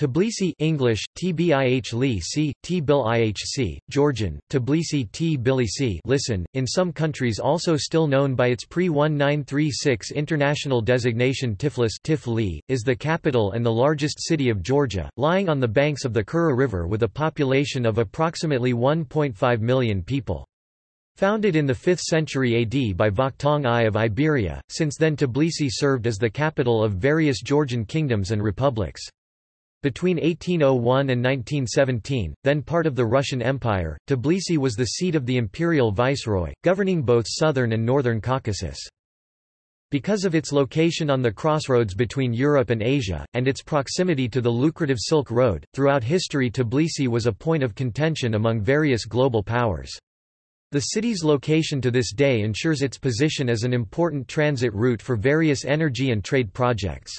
Tbilisi English, Tbihli-C, Tbilihc, Georgian, Tbilisi Tbilisi listen, in some countries also still known by its pre-1936 international designation Tiflis Tifli, is the capital and the largest city of Georgia, lying on the banks of the Kura River with a population of approximately 1.5 million people. Founded in the 5th century AD by Vakhtang I of Iberia, since then Tbilisi served as the capital of various Georgian kingdoms and republics. Between 1801 and 1917, then part of the Russian Empire, Tbilisi was the seat of the imperial viceroy, governing both southern and northern Caucasus. Because of its location on the crossroads between Europe and Asia, and its proximity to the lucrative Silk Road, throughout history Tbilisi was a point of contention among various global powers. The city's location to this day ensures its position as an important transit route for various energy and trade projects.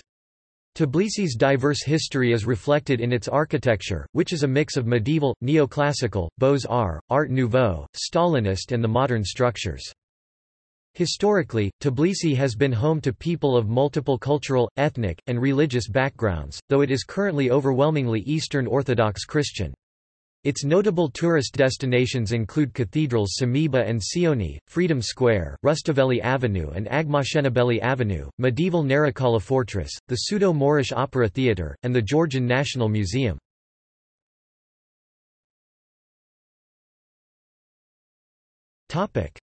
Tbilisi's diverse history is reflected in its architecture, which is a mix of medieval, neoclassical, Beaux-Arts, Art Nouveau, Stalinist and the modern structures. Historically, Tbilisi has been home to people of multiple cultural, ethnic, and religious backgrounds, though it is currently overwhelmingly Eastern Orthodox Christian. Its notable tourist destinations include cathedrals Samiba and Sioni, Freedom Square, Rustaveli Avenue and Agmashenabeli Avenue, medieval Narikala Fortress, the pseudo-Moorish Opera Theatre, and the Georgian National Museum.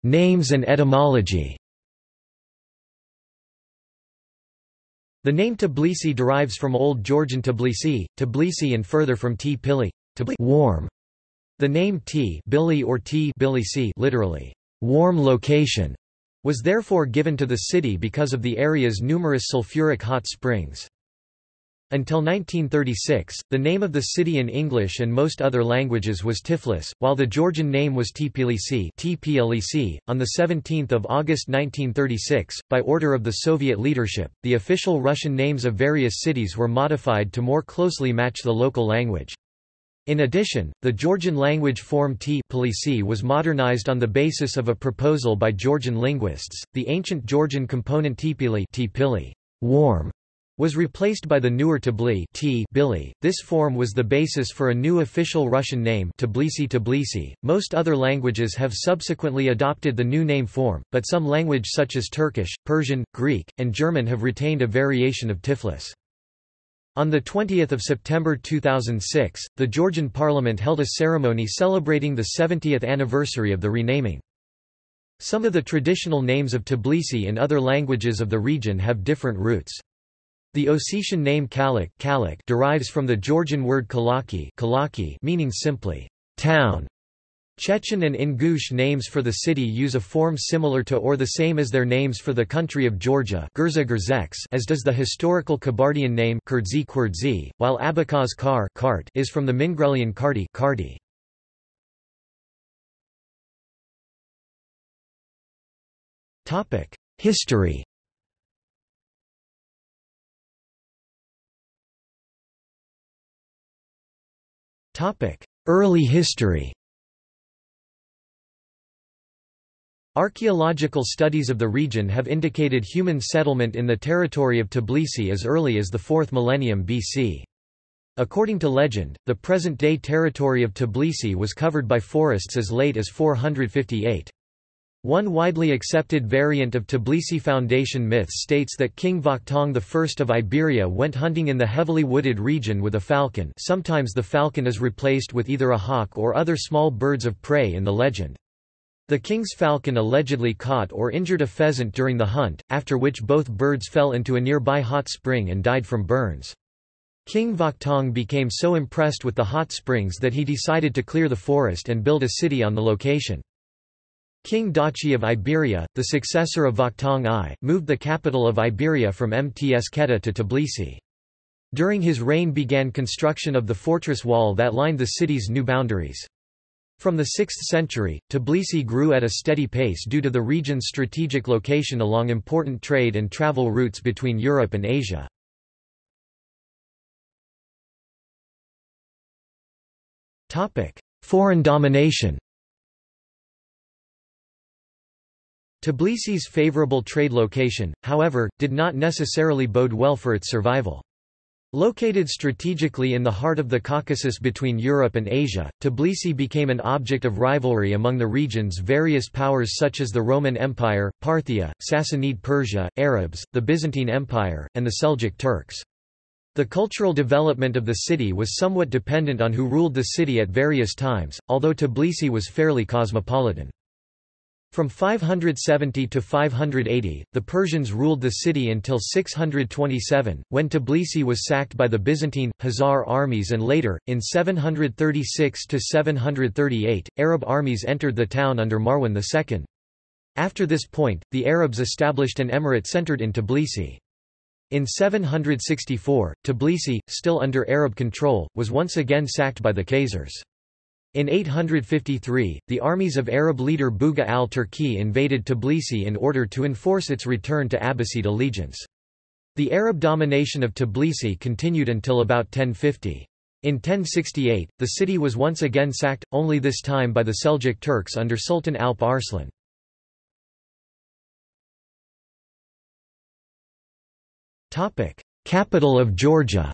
Names and etymology. The name Tbilisi derives from Old Georgian Tbilisi, Tbilisi and further from T-Pili. Warm. The name T-Bili or T-Bilisi literally, warm location, was therefore given to the city because of the area's numerous sulfuric hot springs. Until 1936, the name of the city in English and most other languages was Tiflis, while the Georgian name was Tbilisi. On 17 August 1936, by order of the Soviet leadership, the official Russian names of various cities were modified to more closely match the local language. In addition, the Georgian language form T-Bilisi was modernized on the basis of a proposal by Georgian linguists. The ancient Georgian component T-Pili, warm, was replaced by the newer Tbili, T-Bili. This form was the basis for a new official Russian name, Tbilisi. Most other languages have subsequently adopted the new name form, but some languages such as Turkish, Persian, Greek, and German have retained a variation of Tiflis. On 20 September 2006, the Georgian parliament held a ceremony celebrating the 70th anniversary of the renaming. Some of the traditional names of Tbilisi in other languages of the region have different roots. The Ossetian name Kalak derives from the Georgian word Kalaki, meaning simply, town. Chechen and Ingush names for the city use a form similar to or the same as their names for the country of Georgia, as does the historical Kabardian name, while Abkhaz Kart is from the Mingrelian Karti. History. Early history. Archaeological studies of the region have indicated human settlement in the territory of Tbilisi as early as the 4th millennium BC. According to legend, the present-day territory of Tbilisi was covered by forests as late as 458. One widely accepted variant of Tbilisi foundation myths states that King Vakhtang I of Iberia went hunting in the heavily wooded region with a falcon. Sometimes the falcon is replaced with either a hawk or other small birds of prey in the legend. The king's falcon allegedly caught or injured a pheasant during the hunt, after which both birds fell into a nearby hot spring and died from burns. King Vakhtang became so impressed with the hot springs that he decided to clear the forest and build a city on the location. King Dachi of Iberia, the successor of Vakhtang I, moved the capital of Iberia from Mtsketa to Tbilisi. During his reign began construction of the fortress wall that lined the city's new boundaries. From the 6th century, Tbilisi grew at a steady pace due to the region's strategic location along important trade and travel routes between Europe and Asia. Foreign domination. Tbilisi's favorable trade location, however, did not necessarily bode well for its survival. Located strategically in the heart of the Caucasus between Europe and Asia, Tbilisi became an object of rivalry among the region's various powers such as the Roman Empire, Parthia, Sassanid Persia, Arabs, the Byzantine Empire, and the Seljuk Turks. The cultural development of the city was somewhat dependent on who ruled the city at various times, although Tbilisi was fairly cosmopolitan. From 570 to 580, the Persians ruled the city until 627, when Tbilisi was sacked by the Byzantine, Khazar armies, and later, in 736 to 738, Arab armies entered the town under Marwan II. After this point, the Arabs established an emirate centered in Tbilisi. In 764, Tbilisi, still under Arab control, was once again sacked by the Khazars. In 853, the armies of Arab leader Bugha al-Turki invaded Tbilisi in order to enforce its return to Abbasid allegiance. The Arab domination of Tbilisi continued until about 1050. In 1068, the city was once again sacked, only this time by the Seljuk Turks under Sultan Alp Arslan. Capital of Georgia.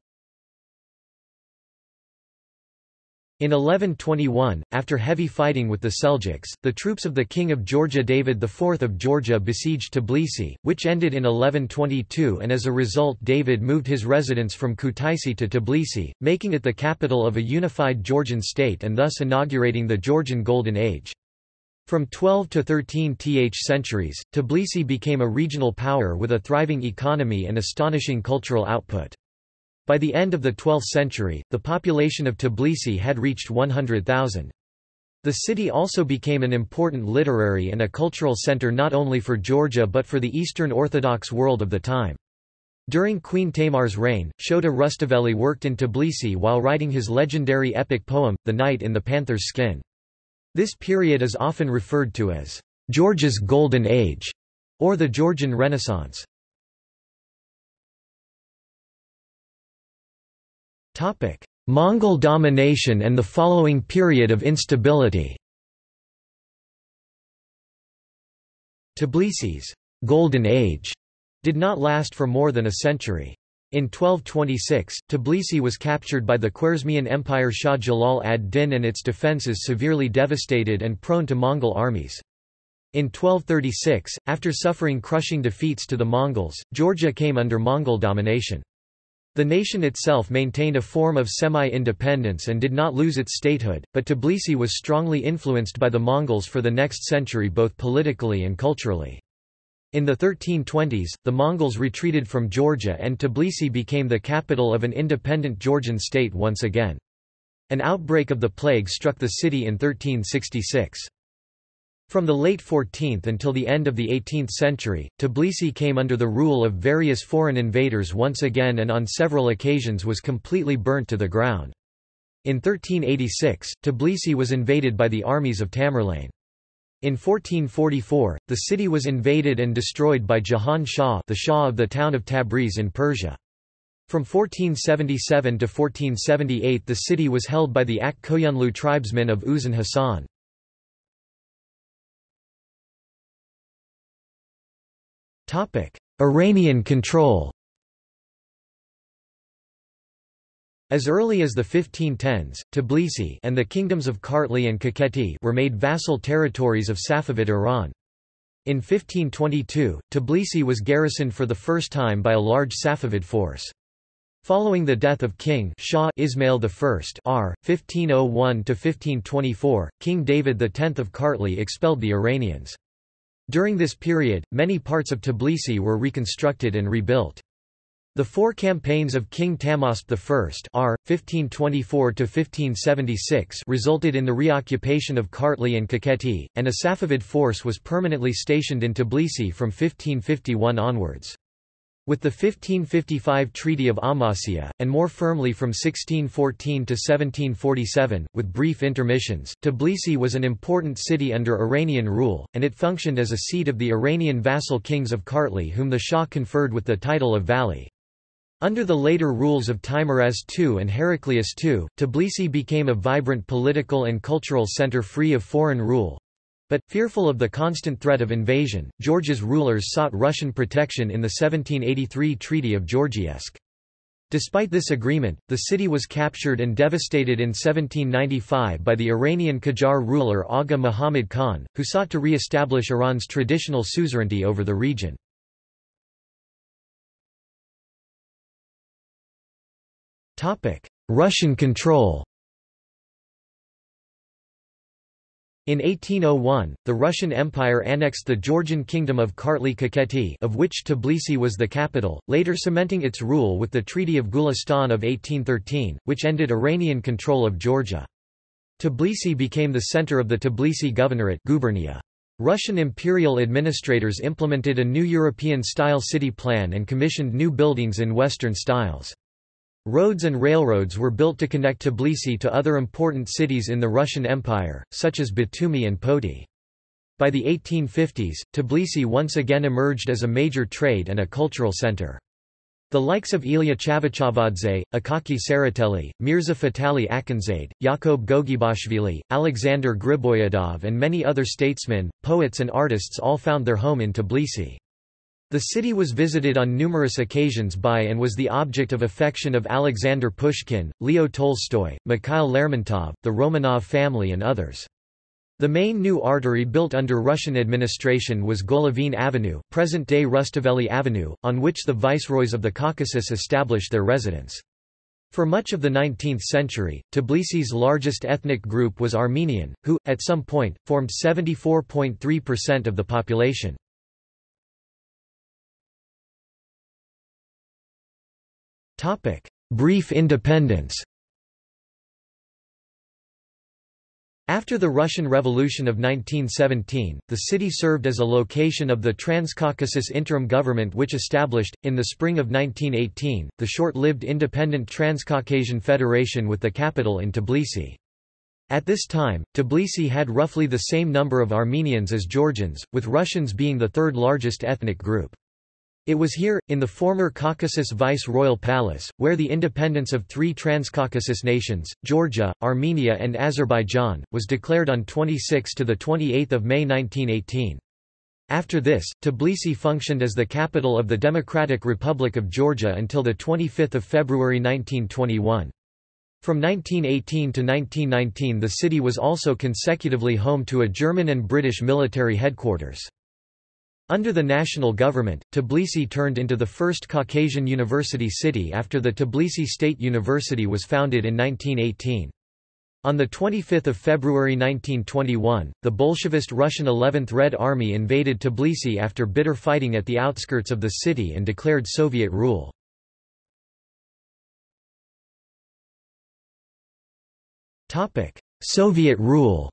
In 1121, after heavy fighting with the Seljuks, the troops of the King of Georgia David IV of Georgia besieged Tbilisi, which ended in 1122, and as a result David moved his residence from Kutaisi to Tbilisi, making it the capital of a unified Georgian state and thus inaugurating the Georgian Golden Age. From 12 to 13th centuries, Tbilisi became a regional power with a thriving economy and astonishing cultural output. By the end of the 12th century, the population of Tbilisi had reached 100,000. The city also became an important literary and a cultural center not only for Georgia but for the Eastern Orthodox world of the time. During Queen Tamar's reign, Shota Rustaveli worked in Tbilisi while writing his legendary epic poem, The Knight in the Panther's Skin. This period is often referred to as Georgia's Golden Age or the Georgian Renaissance. Mongol domination and the following period of instability. Tbilisi's «Golden Age» did not last for more than a century. In 1226, Tbilisi was captured by the Khwarezmian Empire Shah Jalal ad-Din and its defences severely devastated and prone to Mongol armies. In 1236, after suffering crushing defeats to the Mongols, Georgia came under Mongol domination. The nation itself maintained a form of semi-independence and did not lose its statehood, but Tbilisi was strongly influenced by the Mongols for the next century both politically and culturally. In the 1320s, the Mongols retreated from Georgia and Tbilisi became the capital of an independent Georgian state once again. An outbreak of the plague struck the city in 1366. From the late 14th until the end of the 18th century, Tbilisi came under the rule of various foreign invaders once again and on several occasions was completely burnt to the ground. In 1386, Tbilisi was invaded by the armies of Tamerlane. In 1444, the city was invaded and destroyed by Jahan Shah, the Shah of the town of Tabriz in Persia. From 1477 to 1478 the city was held by the Ak-Koyunlu tribesmen of Uzun Hassan. Iranian control. As early as the 1510s, Tbilisi and the kingdoms of Kartli and Kakheti were made vassal territories of Safavid Iran. In 1522, Tbilisi was garrisoned for the first time by a large Safavid force. Following the death of King Shah Ismail I r. 1501–1524, King David X of Kartli expelled the Iranians. During this period, many parts of Tbilisi were reconstructed and rebuilt. The four campaigns of King Tamasp I r. 1524–1576 resulted in the reoccupation of Kartli and Kakheti, and a Safavid force was permanently stationed in Tbilisi from 1551 onwards. With the 1555 Treaty of Amasya, and more firmly from 1614 to 1747, with brief intermissions, Tbilisi was an important city under Iranian rule, and it functioned as a seat of the Iranian vassal kings of Kartli whom the Shah conferred with the title of Vali. Under the later rules of Timuraz II and Heraclius II, Tbilisi became a vibrant political and cultural center free of foreign rule. But, fearful of the constant threat of invasion, Georgia's rulers sought Russian protection in the 1783 Treaty of Georgievsk. Despite this agreement, the city was captured and devastated in 1795 by the Iranian Qajar ruler Aga Muhammad Khan, who sought to re-establish Iran's traditional suzerainty over the region. Russian control. In 1801, the Russian Empire annexed the Georgian kingdom of Kartli-Kakheti, of which Tbilisi was the capital, later cementing its rule with the Treaty of Gulistan of 1813, which ended Iranian control of Georgia. Tbilisi became the center of the Tbilisi Governorate (gubernia). Russian imperial administrators implemented a new European-style city plan and commissioned new buildings in Western styles. Roads and railroads were built to connect Tbilisi to other important cities in the Russian Empire, such as Batumi and Poti. By the 1850s, Tbilisi once again emerged as a major trade and a cultural center. The likes of Ilia Chavchavadze, Akaki Sarateli, Mirza Fatali Akhundzade, Jacob Gogebashvili, Alexander Griboyedov and many other statesmen, poets and artists all found their home in Tbilisi. The city was visited on numerous occasions by and was the object of affection of Alexander Pushkin, Leo Tolstoy, Mikhail Lermontov, the Romanov family and others. The main new artery built under Russian administration was Golovin Avenue, present-day Rustaveli Avenue, on which the viceroys of the Caucasus established their residence. For much of the 19th century, Tbilisi's largest ethnic group was Armenian, who, at some point, formed 74.3% of the population. Brief independence. After the Russian Revolution of 1917, the city served as a location of the Transcaucasus Interim Government which established, in the spring of 1918, the short-lived independent Transcaucasian Federation with the capital in Tbilisi. At this time, Tbilisi had roughly the same number of Armenians as Georgians, with Russians being the third largest ethnic group. It was here, in the former Caucasus Vice-Royal Palace, where the independence of three Transcaucasus nations, Georgia, Armenia and Azerbaijan, was declared on 26–28 May 1918. After this, Tbilisi functioned as the capital of the Democratic Republic of Georgia until 25 February 1921. From 1918 to 1919 the city was also consecutively home to a German and British military headquarters. Under the national government, Tbilisi turned into the first Caucasian university city after the Tbilisi State University was founded in 1918. On 25 February 1921, the Bolshevist Russian 11th Red Army invaded Tbilisi after bitter fighting at the outskirts of the city and declared Soviet rule. Soviet rule.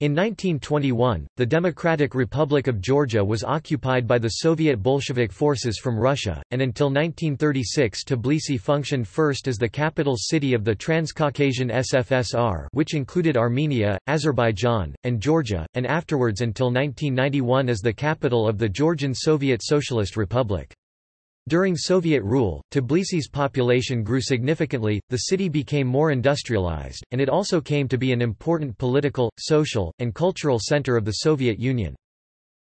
In 1921, the Democratic Republic of Georgia was occupied by the Soviet Bolshevik forces from Russia, and until 1936 Tbilisi functioned first as the capital city of the Transcaucasian SFSR, which included Armenia, Azerbaijan, and Georgia, and afterwards until 1991 as the capital of the Georgian Soviet Socialist Republic. During Soviet rule, Tbilisi's population grew significantly, the city became more industrialized, and it also came to be an important political, social, and cultural center of the Soviet Union.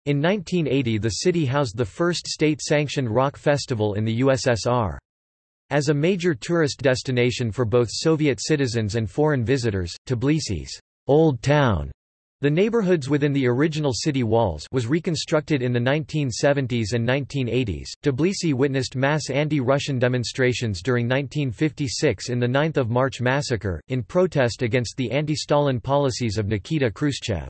In 1980 the city housed the first state-sanctioned rock festival in the USSR. As a major tourist destination for both Soviet citizens and foreign visitors, Tbilisi's Old Town, the neighborhoods within the original city walls, was reconstructed in the 1970s and 1980s. Tbilisi witnessed mass anti-Russian demonstrations during 1956 in the 9th of March massacre, in protest against the anti-Stalin policies of Nikita Khrushchev.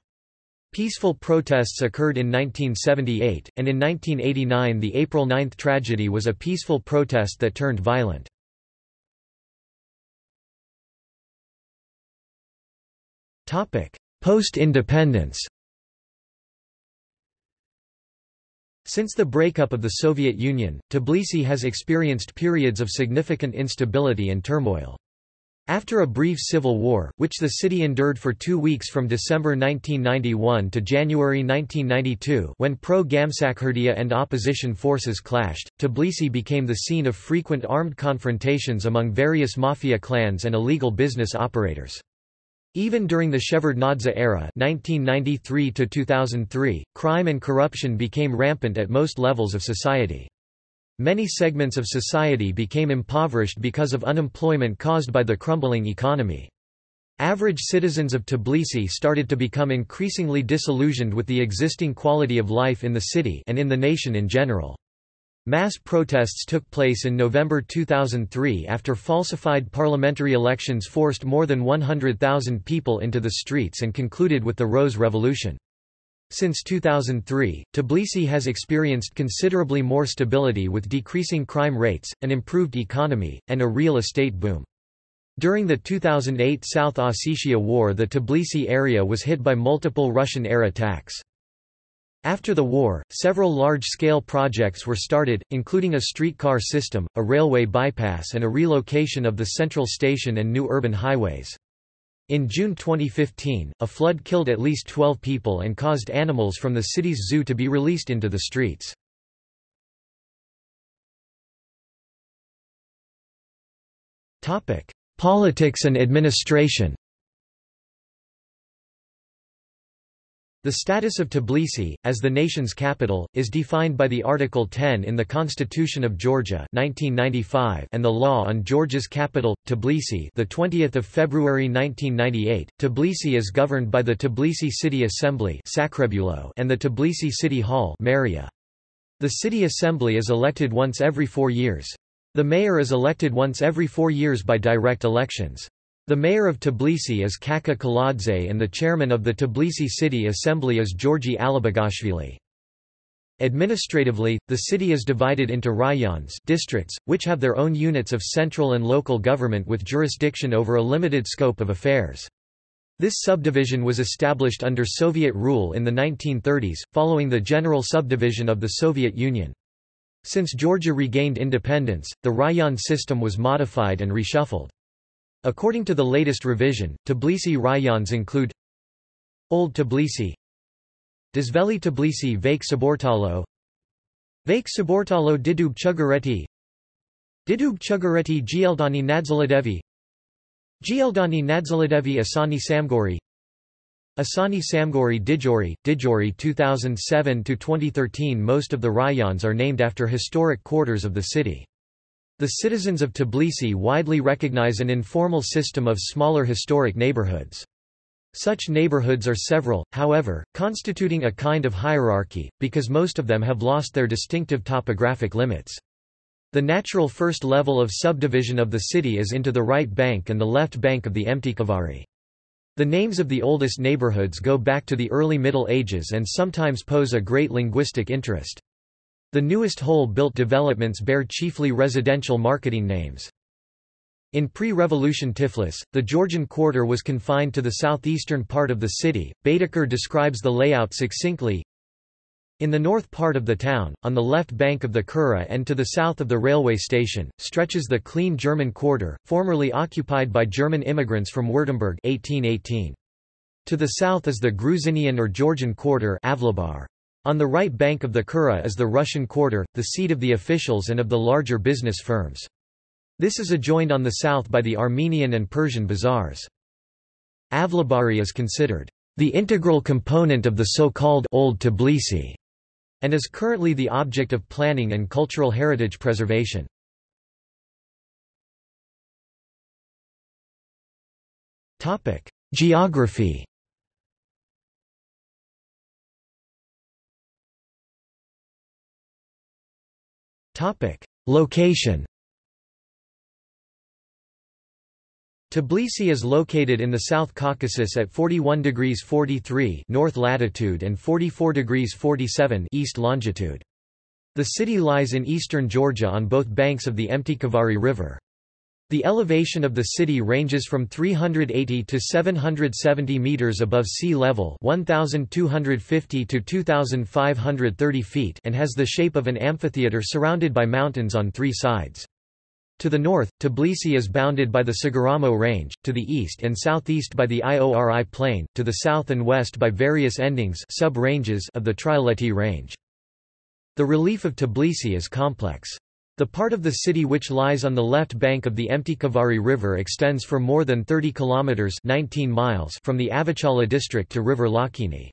Peaceful protests occurred in 1978, and in 1989 the April 9 tragedy was a peaceful protest that turned violent. Post-independence. Since the breakup of the Soviet Union, Tbilisi has experienced periods of significant instability and turmoil. After a brief civil war, which the city endured for 2 weeks from December 1991 to January 1992 when pro-Gamsakhurdia and opposition forces clashed, Tbilisi became the scene of frequent armed confrontations among various mafia clans and illegal business operators. Even during the Shevardnadze era (1993–2003), crime and corruption became rampant at most levels of society. Many segments of society became impoverished because of unemployment caused by the crumbling economy. Average citizens of Tbilisi started to become increasingly disillusioned with the existing quality of life in the city and in the nation in general. Mass protests took place in November 2003 after falsified parliamentary elections forced more than 100,000 people into the streets and concluded with the Rose Revolution. Since 2003, Tbilisi has experienced considerably more stability with decreasing crime rates, an improved economy, and a real estate boom. During the 2008 South Ossetia War, the Tbilisi area was hit by multiple Russian air attacks. After the war, several large-scale projects were started, including a streetcar system, a railway bypass and a relocation of the central station and new urban highways. In June 2015, a flood killed at least 12 people and caused animals from the city's zoo to be released into the streets. Politics and administration. The status of Tbilisi, as the nation's capital, is defined by the Article 10 in the Constitution of Georgia 1995 and the Law on Georgia's Capital, Tbilisi, 20 February 1998. Tbilisi is governed by the Tbilisi City Assembly and the Tbilisi City Hall. The City Assembly is elected once every 4 years. The mayor is elected once every 4 years by direct elections. The mayor of Tbilisi is Kakha Kaladze and the chairman of the Tbilisi City Assembly is Giorgi Alabagashvili. Administratively, the city is divided into rayons districts, which have their own units of central and local government with jurisdiction over a limited scope of affairs. This subdivision was established under Soviet rule in the 1930s, following the general subdivision of the Soviet Union. Since Georgia regained independence, the rayon system was modified and reshuffled. According to the latest revision, Tbilisi rayons include Old Tbilisi, Dizveli Tbilisi Vake Subortalo Didub Chugureti Gieldani Nadzaladevi Asani Samgori Dijori 2007–2013. Most of the rayons are named after historic quarters of the city. The citizens of Tbilisi widely recognize an informal system of smaller historic neighborhoods. Such neighborhoods are several, however, constituting a kind of hierarchy, because most of them have lost their distinctive topographic limits. The natural first level of subdivision of the city is into the right bank and the left bank of the Emtikavari. The names of the oldest neighborhoods go back to the early Middle Ages and sometimes pose a great linguistic interest. The newest whole-built developments bear chiefly residential marketing names. In pre-revolution Tiflis, the Georgian quarter was confined to the southeastern part of the city. Baedeker describes the layout succinctly. In the north part of the town, on the left bank of the Kura and to the south of the railway station, stretches the clean German quarter, formerly occupied by German immigrants from Württemberg 1818. To the south is the Gruzinian or Georgian quarter Avlabar. On the right bank of the Kura is the Russian quarter, the seat of the officials and of the larger business firms. This is adjoined on the south by the Armenian and Persian bazaars. Avlabari is considered the integral component of the so-called Old Tbilisi, and is currently the object of planning and cultural heritage preservation. Geography. Location. Tbilisi is located in the South Caucasus at 41°43' north latitude and 44°47' east longitude. The city lies in eastern Georgia on both banks of the Emtikavari River. The elevation of the city ranges from 380 to 770 meters above sea level, 1,250 to 2,530 feet, and has the shape of an amphitheater surrounded by mountains on three sides. To the north, Tbilisi is bounded by the Saguramo Range, to the east and southeast by the Iori Plain, to the south and west by various endings sub-ranges of the Trileti Range. The relief of Tbilisi is complex. The part of the city which lies on the left bank of the Emtikavari River extends for more than 30 kilometers (19 miles) from the Avichala district to River Lakini.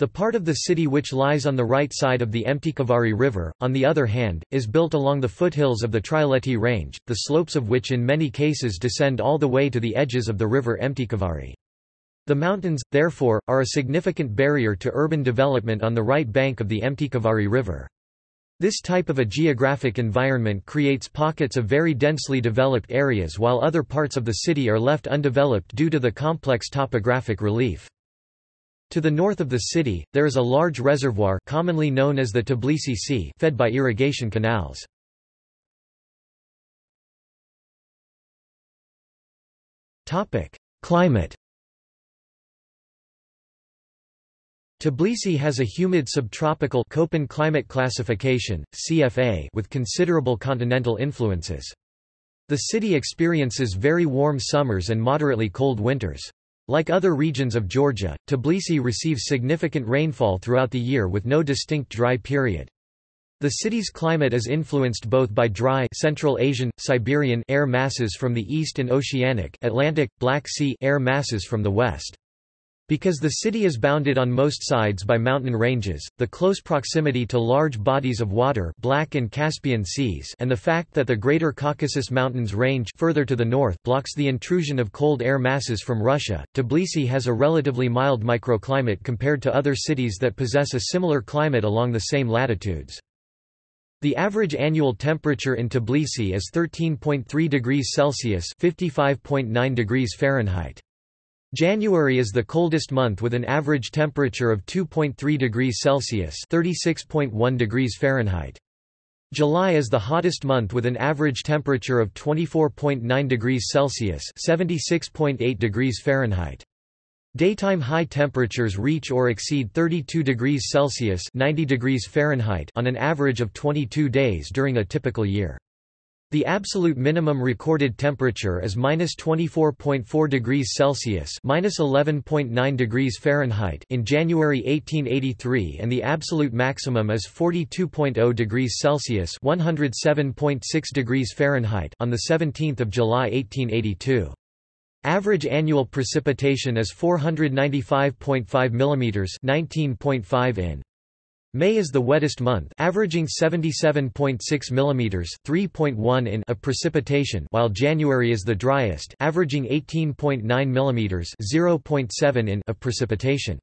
The part of the city which lies on the right side of the empty Kavari River, on the other hand, is built along the foothills of the Trileti Range, the slopes of which in many cases descend all the way to the edges of the river Emtikavari. The mountains, therefore, are a significant barrier to urban development on the right bank of the Emtikavari River. This type of a geographic environment creates pockets of very densely developed areas while other parts of the city are left undeveloped due to the complex topographic relief. To the north of the city, there is a large reservoir commonly known as the Tbilisi Sea fed by irrigation canals. Climate. Tbilisi has a humid subtropical Köppen climate classification, CFA, with considerable continental influences. The city experiences very warm summers and moderately cold winters. Like other regions of Georgia, Tbilisi receives significant rainfall throughout the year with no distinct dry period. The city's climate is influenced both by dry Central Asian, Siberian air masses from the east and oceanic Atlantic, Black Sea air masses from the west. Because the city is bounded on most sides by mountain ranges, the close proximity to large bodies of water Black and Caspian Seas and the fact that the Greater Caucasus Mountains range further to the north blocks the intrusion of cold air masses from Russia, Tbilisi has a relatively mild microclimate compared to other cities that possess a similar climate along the same latitudes. The average annual temperature in Tbilisi is 13.3 degrees Celsius (55.9 degrees Fahrenheit). January is the coldest month with an average temperature of 2.3 degrees Celsius (36.1 degrees Fahrenheit). July is the hottest month with an average temperature of 24.9 degrees Celsius (76.8 degrees Fahrenheit). Daytime high temperatures reach or exceed 32 degrees Celsius (90 degrees Fahrenheit) on an average of 22 days during a typical year. The absolute minimum recorded temperature is -24.4 degrees Celsius (-11.9 degrees Fahrenheit) in January 1883 and the absolute maximum is 42.0 degrees Celsius (107.6 degrees Fahrenheit) on the 17th of July 1882. Average annual precipitation is 495.5 mm (19.5 in). May is the wettest month, averaging 77.6 mm (3.1 in) of precipitation, while January is the driest, averaging 18.9 mm (0.7 in) of precipitation.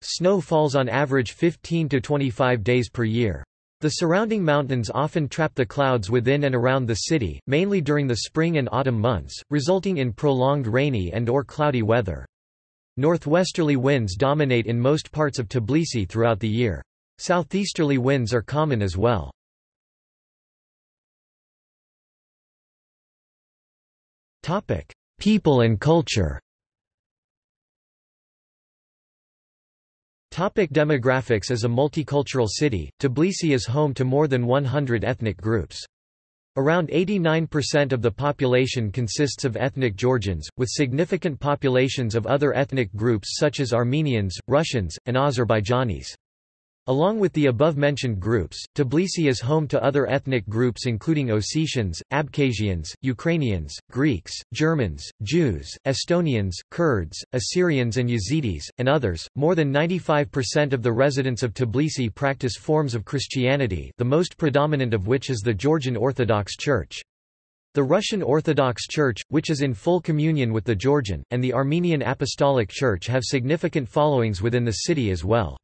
Snow falls on average 15 to 25 days per year. The surrounding mountains often trap the clouds within and around the city, mainly during the spring and autumn months, resulting in prolonged rainy and/or cloudy weather. Northwesterly winds dominate in most parts of Tbilisi throughout the year. Southeasterly winds are common as well. People and culture. Demographics. As a multicultural city, Tbilisi is home to more than 100 ethnic groups. Around 89% of the population consists of ethnic Georgians, with significant populations of other ethnic groups such as Armenians, Russians, and Azerbaijanis. Along with the above-mentioned groups, Tbilisi is home to other ethnic groups including Ossetians, Abkhazians, Ukrainians, Greeks, Germans, Jews, Estonians, Kurds, Assyrians and Yazidis, and others. More than 95% of the residents of Tbilisi practice forms of Christianity, the most predominant of which is the Georgian Orthodox Church. The Russian Orthodox Church, which is in full communion with the Georgian, and the Armenian Apostolic Church have significant followings within the city as well.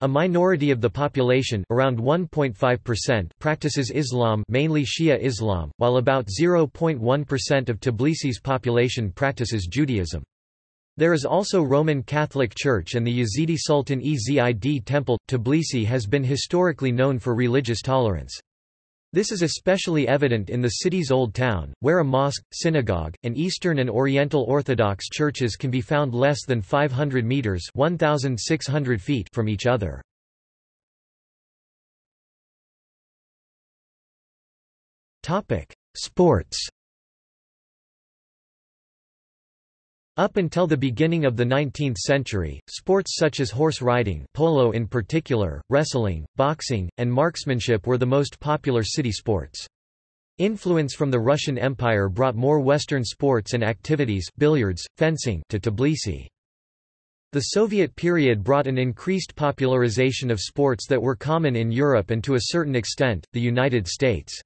A minority of the population, around 1.5%, practices Islam, mainly Shia Islam, while about 0.1% of Tbilisi's population practices Judaism. There is also Roman Catholic Church and the Yazidi Sultan Ezid Temple. Tbilisi has been historically known for religious tolerance. This is especially evident in the city's Old Town, where a mosque, synagogue, and Eastern and Oriental Orthodox churches can be found less than 500 meters (1,600 feet) from each other. Topic: Sports. Up until the beginning of the 19th century, sports such as horse riding, polo in particular, wrestling, boxing, and marksmanship were the most popular city sports. Influence from the Russian Empire brought more Western sports and activities, billiards, fencing, to Tbilisi. The Soviet period brought an increased popularization of sports that were common in Europe and to a certain extent, the United States.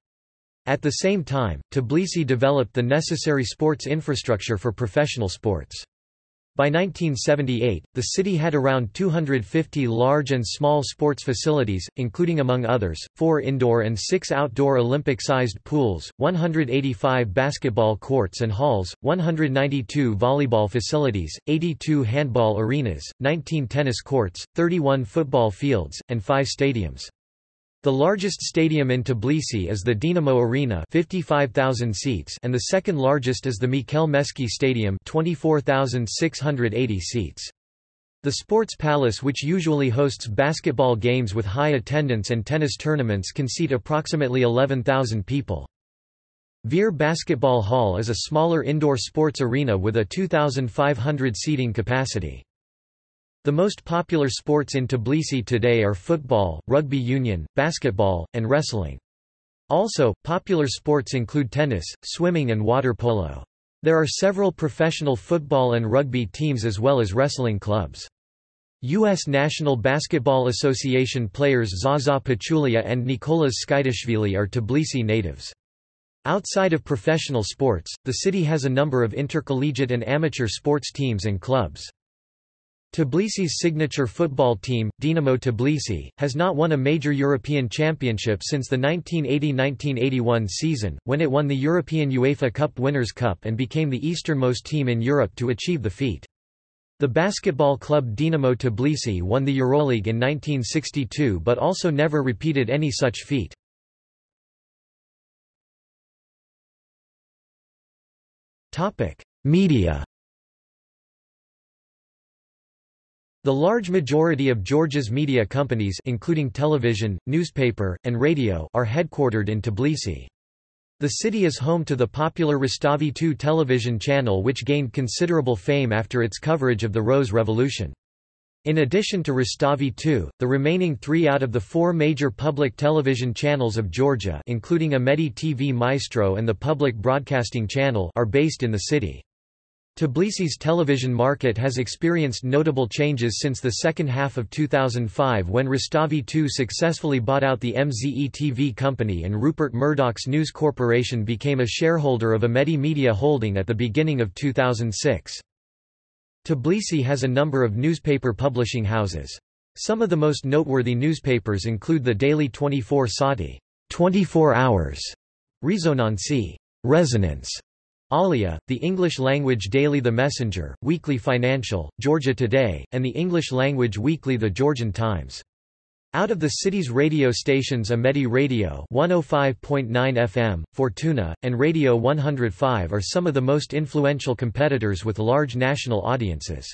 At the same time, Tbilisi developed the necessary sports infrastructure for professional sports. By 1978, the city had around 250 large and small sports facilities, including among others, 4 indoor and 6 outdoor Olympic-sized pools, 185 basketball courts and halls, 192 volleyball facilities, 82 handball arenas, 19 tennis courts, 31 football fields, and 5 stadiums. The largest stadium in Tbilisi is the Dinamo Arena, 55,000 seats, and the second largest is the Mikhail Meski Stadium, 24,680 seats. The Sports Palace, which usually hosts basketball games with high attendance and tennis tournaments, can seat approximately 11,000 people. Vir Basketball Hall is a smaller indoor sports arena with a 2,500 seating capacity. The most popular sports in Tbilisi today are football, rugby union, basketball, and wrestling. Also, popular sports include tennis, swimming and water polo. There are several professional football and rugby teams as well as wrestling clubs. U.S. National Basketball Association players Zaza Pachulia and Nikoloz Skatashvili are Tbilisi natives. Outside of professional sports, the city has a number of intercollegiate and amateur sports teams and clubs. Tbilisi's signature football team, Dinamo Tbilisi, has not won a major European championship since the 1980–1981 season, when it won the European UEFA Cup Winners' Cup and became the easternmost team in Europe to achieve the feat. The basketball club Dinamo Tbilisi won the Euroleague in 1962 but also never repeated any such feat. Media. The large majority of Georgia's media companies, including television, newspaper, and radio, are headquartered in Tbilisi. The city is home to the popular Rustavi 2 television channel, which gained considerable fame after its coverage of the Rose Revolution. In addition to Rustavi 2, the remaining 3 out of the 4 major public television channels of Georgia, including Amedi TV Maestro and the Public Broadcasting Channel, are based in the city. Tbilisi's television market has experienced notable changes since the second half of 2005, when Rustavi 2 successfully bought out the MZE TV company and Rupert Murdoch's News Corporation became a shareholder of Amedi Media Holding at the beginning of 2006. Tbilisi has a number of newspaper publishing houses. Some of the most noteworthy newspapers include the daily 24 Sati, 24 Hours, Rezonansi, Resonance, Alia, the English-language daily The Messenger, Weekly Financial, Georgia Today, and the English-language weekly The Georgian Times. Out of the city's radio stations, Amedi Radio 105.9 FM, Fortuna, and Radio 105 are some of the most influential competitors with large national audiences.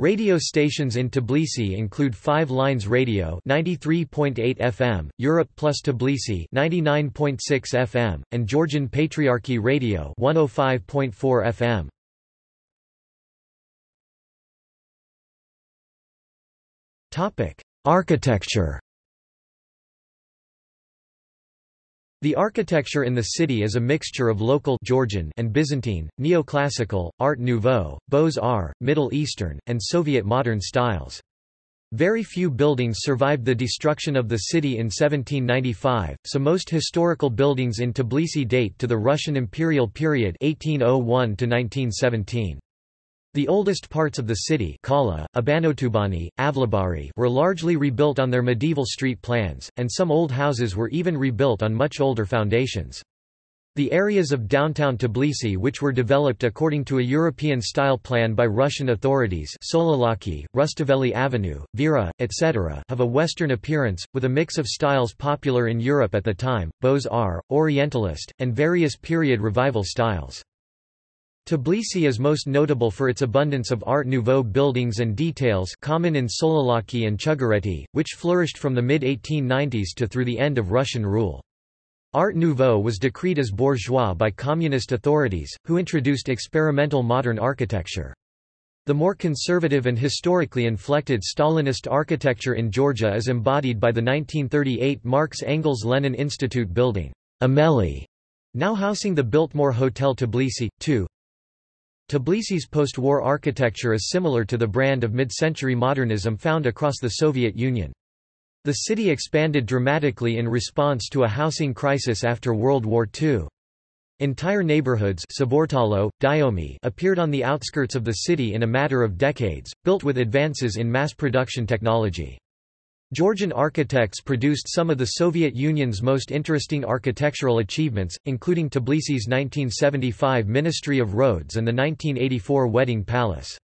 Radio stations in Tbilisi include Five Lines Radio 93.8 FM, Europe Plus Tbilisi 99.6 FM, and Georgian Patriarchy Radio 105.4 FM. Topic: Architecture. The architecture in the city is a mixture of local Georgian and Byzantine, neoclassical, Art Nouveau, Beaux-Arts, Middle Eastern, and Soviet modern styles. Very few buildings survived the destruction of the city in 1795, so most historical buildings in Tbilisi date to the Russian imperial period 1801 to 1917. The oldest parts of the city, Kala, Abanotubani, Avlabari, were largely rebuilt on their medieval street plans, and some old houses were even rebuilt on much older foundations. The areas of downtown Tbilisi which were developed according to a European-style plan by Russian authorities, Solalaki, Rustaveli Avenue, Vera, etc., have a Western appearance, with a mix of styles popular in Europe at the time, Beaux-Arts, Orientalist, and various period revival styles. Tbilisi is most notable for its abundance of Art Nouveau buildings and details common in Solalaki and Chugareti, which flourished from the mid-1890s to through the end of Russian rule. Art Nouveau was decreed as bourgeois by communist authorities, who introduced experimental modern architecture. The more conservative and historically inflected Stalinist architecture in Georgia is embodied by the 1938 Marx Engels Lenin Institute building, Ameli, now housing the Biltmore Hotel Tbilisi, too. Tbilisi's post-war architecture is similar to the brand of mid-century modernism found across the Soviet Union. The city expanded dramatically in response to a housing crisis after World War II. Entire neighborhoods appeared on the outskirts of the city in a matter of decades, built with advances in mass production technology. Georgian architects produced some of the Soviet Union's most interesting architectural achievements, including Tbilisi's 1975 Ministry of Roads and the 1984 Wedding Palace.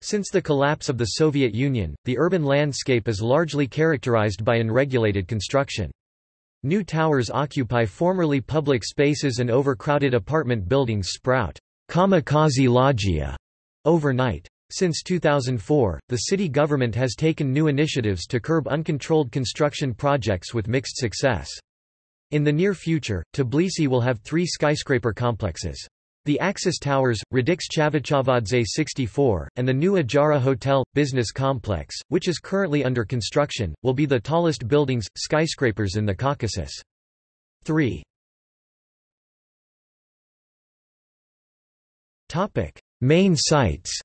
Since the collapse of the Soviet Union, the urban landscape is largely characterized by unregulated construction. New towers occupy formerly public spaces and overcrowded apartment buildings sprout kamikaze loggia overnight. Since 2004, the city government has taken new initiatives to curb uncontrolled construction projects with mixed success. In the near future, Tbilisi will have 3 skyscraper complexes. The Axis Towers, Ilia Chavchavadze 64, and the new Ajara Hotel – Business Complex, which is currently under construction, will be the tallest buildings, skyscrapers in the Caucasus. 3. Main sites.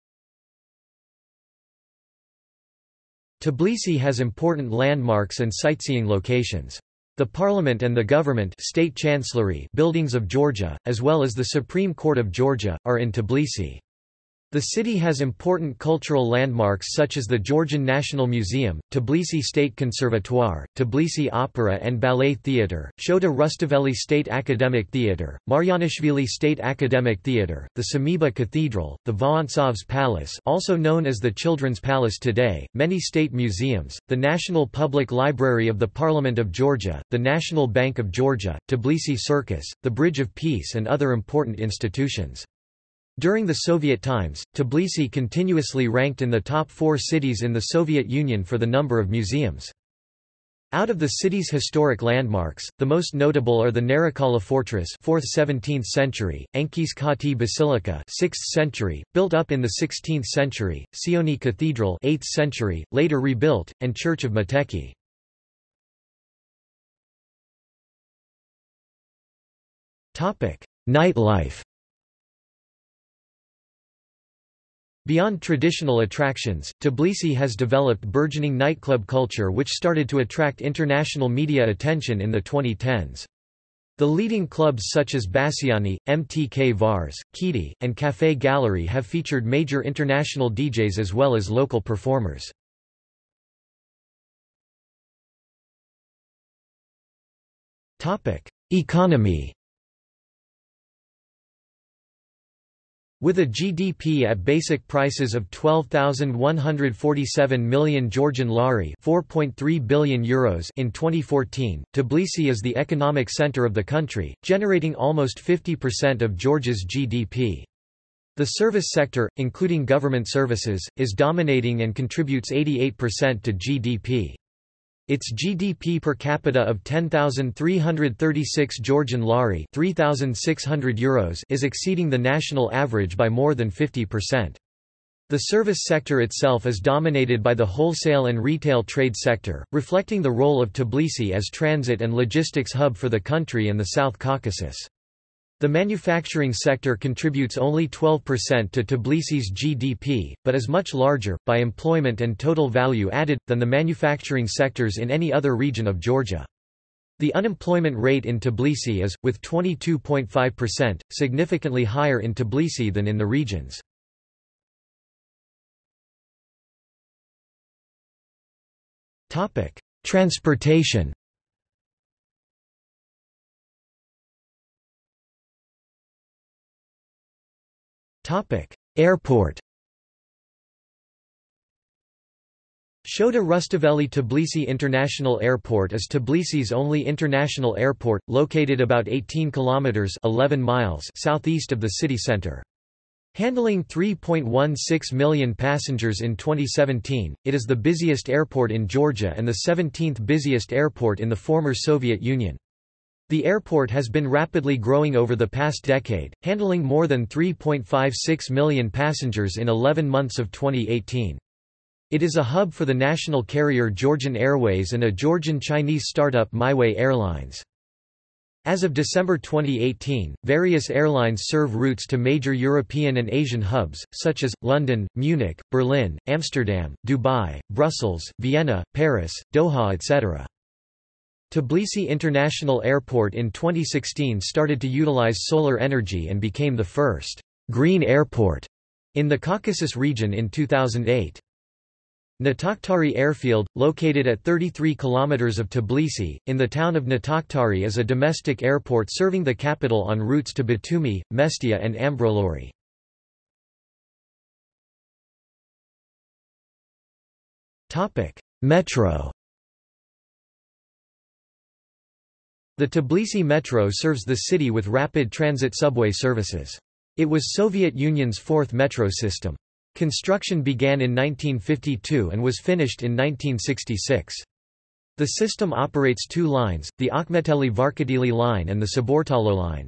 Tbilisi has important landmarks and sightseeing locations. The Parliament and the Government State Chancellery buildings of Georgia, as well as the Supreme Court of Georgia, are in Tbilisi. The city has important cultural landmarks such as the Georgian National Museum, Tbilisi State Conservatoire, Tbilisi Opera and Ballet Theatre, Shota Rustaveli State Academic Theatre, Maryanishvili State Academic Theatre, the Samiba Cathedral, the Vorontsov's Palace, also known as the Children's Palace today, many state museums, the National Public Library of the Parliament of Georgia, the National Bank of Georgia, Tbilisi Circus, the Bridge of Peace and other important institutions. During the Soviet times, Tbilisi continuously ranked in the top 4 cities in the Soviet Union for the number of museums. Out of the city's historic landmarks, the most notable are the Narikala Fortress 4th–17th century, Enkis Kati Basilica 6th century, built up in the 16th century, Sioni Cathedral 8th century, later rebuilt, and Church of Mateki. Nightlife. Beyond traditional attractions, Tbilisi has developed burgeoning nightclub culture which started to attract international media attention in the 2010s. The leading clubs such as Bassiani, MTK Vars, Kiti, and Café Gallery have featured major international DJs as well as local performers. Economy. With a GDP at basic prices of 12,147 million Georgian lari (4.3 billion euros) in 2014, Tbilisi is the economic center of the country, generating almost 50% of Georgia's GDP. The service sector, including government services, is dominating and contributes 88% to GDP. Its GDP per capita of 10,336 Georgian lari €3,600 is exceeding the national average by more than 50%. The service sector itself is dominated by the wholesale and retail trade sector, reflecting the role of Tbilisi as transit and logistics hub for the country and the South Caucasus. The manufacturing sector contributes only 12% to Tbilisi's GDP, but is much larger, by employment and total value added, than the manufacturing sectors in any other region of Georgia. The unemployment rate in Tbilisi is, with 22.5%, significantly higher in Tbilisi than in the regions. Transportation. Airport. Shota Rustaveli Tbilisi International Airport is Tbilisi's only international airport, located about 18 kilometers (11 miles) southeast of the city center. Handling 3.16 million passengers in 2017, it is the busiest airport in Georgia and the 17th busiest airport in the former Soviet Union. The airport has been rapidly growing over the past decade, handling more than 3.56 million passengers in 11 months of 2018. It is a hub for the national carrier Georgian Airways and a Georgian-Chinese startup Myway Airlines. As of December 2018, various airlines serve routes to major European and Asian hubs, such as, London, Munich, Berlin, Amsterdam, Dubai, Brussels, Vienna, Paris, Doha etc. Tbilisi International Airport in 2016 started to utilize solar energy and became the first green airport in the Caucasus region in 2008. Natakhtari Airfield, located at 33 km of Tbilisi, in the town of Natakhtari is a domestic airport serving the capital on routes to Batumi, Mestia and Ambrolori. Metro. The Tbilisi Metro serves the city with rapid transit subway services. It was Soviet Union's fourth metro system. Construction began in 1952 and was finished in 1966. The system operates two lines, the Akhmeteli-Varkadeli line and the Subortalo line.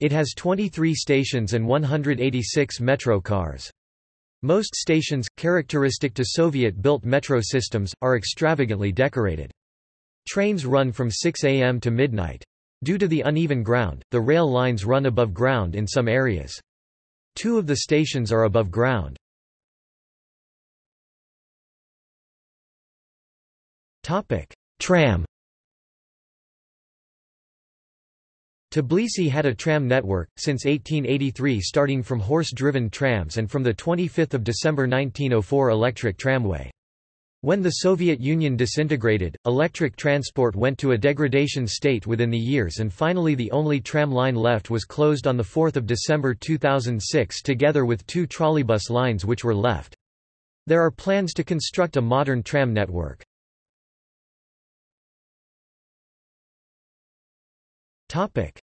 It has 23 stations and 186 metro cars. Most stations, characteristic to Soviet-built metro systems, are extravagantly decorated. Trains run from 6 a.m. to midnight. Due to the uneven ground, the rail lines run above ground in some areas. Two of the stations are above ground. Tram. Tbilisi had a tram network, since 1883 starting from horse-driven trams and from 25 December 1904 electric tramway. When the Soviet Union disintegrated, electric transport went to a degradation state within the years and finally the only tram line left was closed on 4 December 2006 together with two trolleybus lines which were left. There are plans to construct a modern tram network.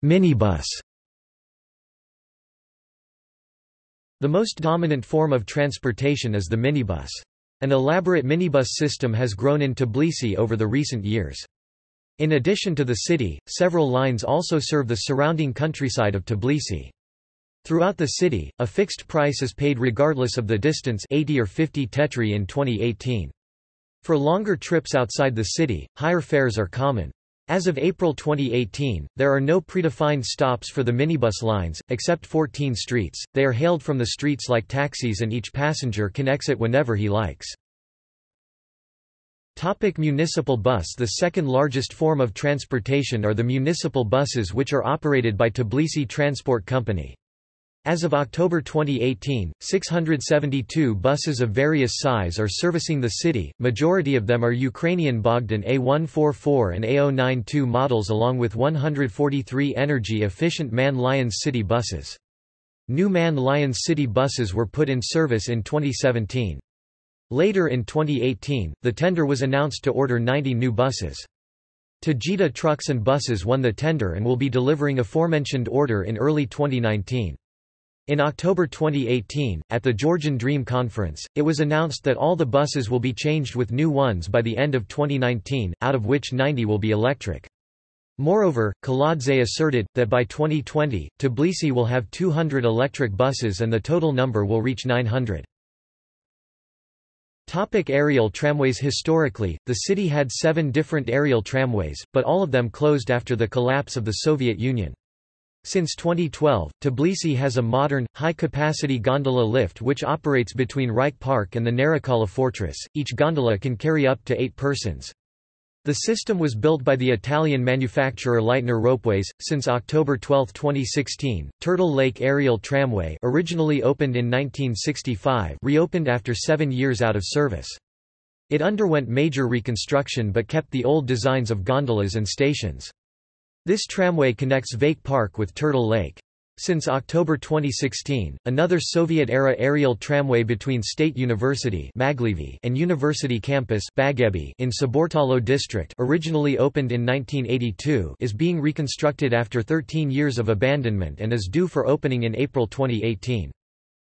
Minibus. The most dominant form of transportation is the minibus. An elaborate minibus system has grown in Tbilisi over the recent years. In addition to the city, several lines also serve the surrounding countryside of Tbilisi. Throughout the city, a fixed price is paid regardless of the distance, 80 or 50 tetri in 2018. For longer trips outside the city, higher fares are common. As of April 2018, there are no predefined stops for the minibus lines, except 14 streets. They are hailed from the streets like taxis and each passenger can exit whenever he likes. Municipal bus. The second largest form of transportation are the municipal buses which are operated by Tbilisi Transport Company. As of October 2018, 672 buses of various size are servicing the city, majority of them are Ukrainian Bogdan A144 and A092 models along with 143 energy-efficient MAN Lions City buses. New MAN Lions City buses were put in service in 2017. Later in 2018, the tender was announced to order 90 new buses. Tajita Trucks and Buses won the tender and will be delivering aforementioned order in early 2019. In October 2018, at the Georgian Dream Conference, it was announced that all the buses will be changed with new ones by the end of 2019, out of which 90 will be electric. Moreover, Kaladze asserted that by 2020, Tbilisi will have 200 electric buses and the total number will reach 900. Aerial tramways. Historically, the city had 7 different aerial tramways, but all of them closed after the collapse of the Soviet Union. Since 2012, Tbilisi has a modern, high-capacity gondola lift which operates between Reich Park and the Narikala Fortress. Each gondola can carry up to 8 persons. The system was built by the Italian manufacturer Leitner Ropeways. Since October 12, 2016, Turtle Lake Aerial Tramway, originally opened in 1965, reopened after 7 years out of service. It underwent major reconstruction but kept the old designs of gondolas and stations. This tramway connects Vake Park with Turtle Lake. Since October 2016, another Soviet-era aerial tramway between State University and University Campus in Subortalo District, originally opened in 1982, is being reconstructed after 13 years of abandonment and is due for opening in April 2018.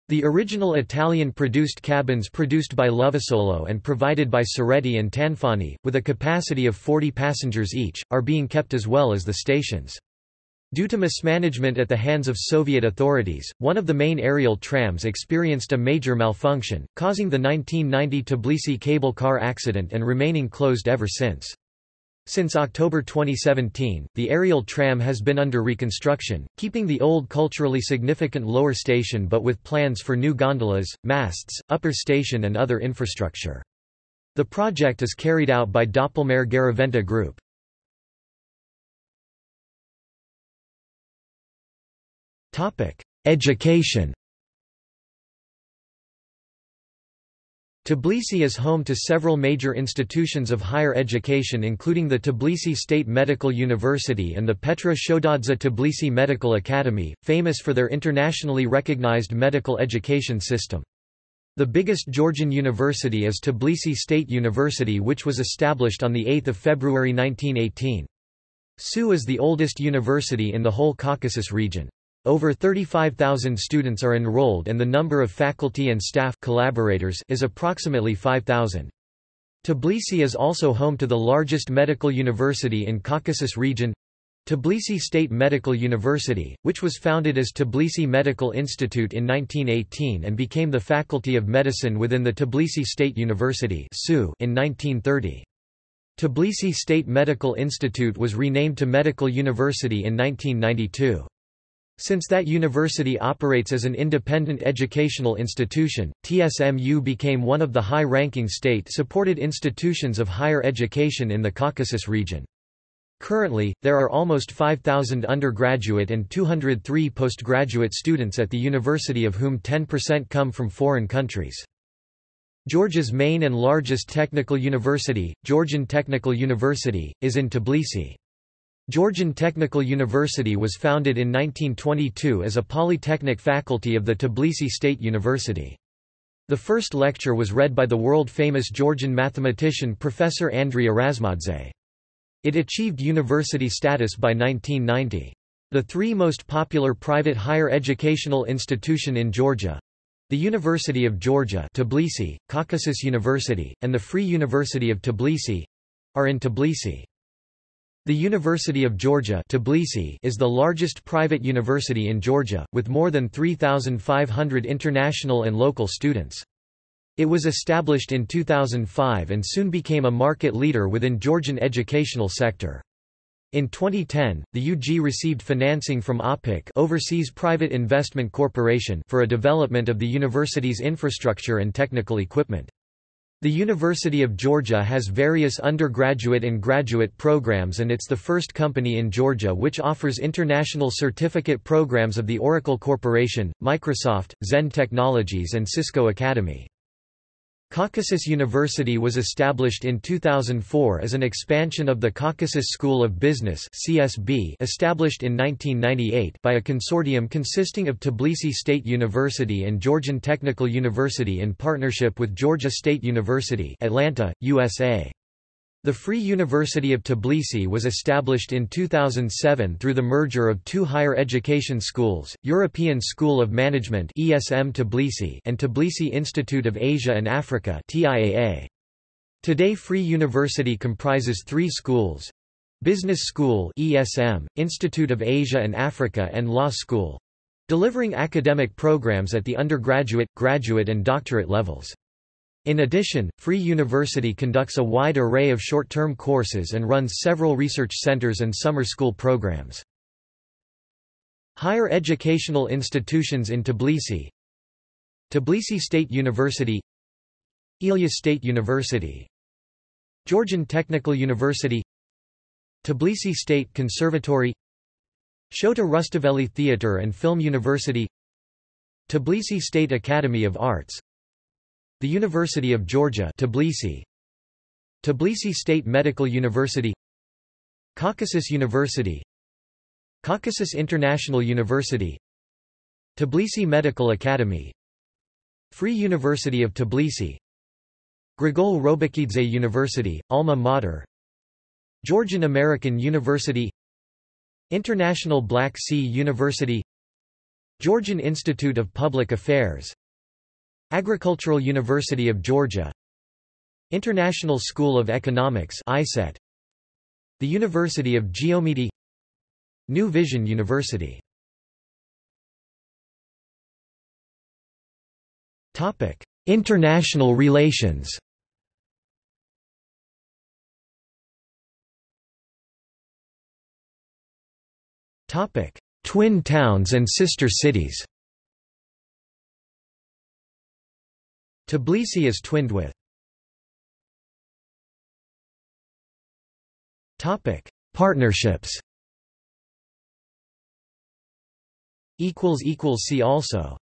The original Italian-produced cabins produced by Lovasolo and provided by Soretti and Tanfani, with a capacity of 40 passengers each, are being kept as well as the stations. Due to mismanagement at the hands of Soviet authorities, one of the main aerial trams experienced a major malfunction, causing the 1990 Tbilisi cable car accident and remaining closed ever since. Since October 2017, the aerial tram has been under reconstruction, keeping the old culturally significant lower station but with plans for new gondolas, masts, upper station and other infrastructure. The project is carried out by Doppelmayr Garaventa Group. Education. Tbilisi is home to several major institutions of higher education including the Tbilisi State Medical University and the Petra Shodadze Tbilisi Medical Academy, famous for their internationally recognized medical education system. The biggest Georgian university is Tbilisi State University, which was established on 8 February 1918. SU is the oldest university in the whole Caucasus region. Over 35,000 students are enrolled and the number of faculty and staff collaborators is approximately 5,000. Tbilisi is also home to the largest medical university in Caucasus region, Tbilisi State Medical University, which was founded as Tbilisi Medical Institute in 1918 and became the Faculty of Medicine within the Tbilisi State University in 1930. Tbilisi State Medical Institute was renamed to Medical University in 1992. Since that university operates as an independent educational institution, TSMU became one of the high-ranking state-supported institutions of higher education in the Caucasus region. Currently, there are almost 5,000 undergraduate and 203 postgraduate students at the university, of whom 10% come from foreign countries. Georgia's main and largest technical university, Georgian Technical University, is in Tbilisi. Georgian Technical University was founded in 1922 as a polytechnic faculty of the Tbilisi State University. The first lecture was read by the world-famous Georgian mathematician Professor Andrei Erasmadze. It achieved university status by 1990. The three most popular private higher educational institution in Georgia, the University of Georgia Tbilisi, Caucasus University, and the Free University of Tbilisi, are in Tbilisi. The University of Georgia Tbilisi is the largest private university in Georgia, with more than 3,500 international and local students. It was established in 2005 and soon became a market leader within Georgian educational sector. In 2010, the UG received financing from OPIC Overseas Private Investment Corporation for a development of the university's infrastructure and technical equipment. The University of Georgia has various undergraduate and graduate programs, and it's the first company in Georgia which offers international certificate programs of the Oracle Corporation, Microsoft, Zen Technologies and Cisco Academy. Caucasus University was established in 2004 as an expansion of the Caucasus School of Business (CSB), established in 1998 by a consortium consisting of Tbilisi State University and Georgian Technical University in partnership with Georgia State University, Atlanta, USA. The Free University of Tbilisi was established in 2007 through the merger of two higher education schools, European School of Management (ESM Tbilisi) and Tbilisi Institute of Asia and Africa (TIAA). Today Free University comprises three schools: Business School (ESM), Institute of Asia and Africa and Law School, delivering academic programs at the undergraduate, graduate and doctorate levels. In addition, Free University conducts a wide array of short-term courses and runs several research centers and summer school programs. Higher educational institutions in Tbilisi: Tbilisi State University, Ilia State University, Georgian Technical University, Tbilisi State Conservatory, Shota Rustaveli Theatre and Film University, Tbilisi State Academy of Arts, the University of Georgia Tbilisi, Tbilisi State Medical University, Caucasus University, Caucasus International University, Tbilisi Medical Academy, Free University of Tbilisi, Grigol Robakidze University, Alma Mater, Georgian American University, International Black Sea University, Georgian Institute of Public Affairs, Agricultural University of Georgia, International School of Economics (ISET), the University of Geometi, New Vision University. Topic: International relations. Twin towns and sister cities. Tbilisi is twinned with. Partnerships. See also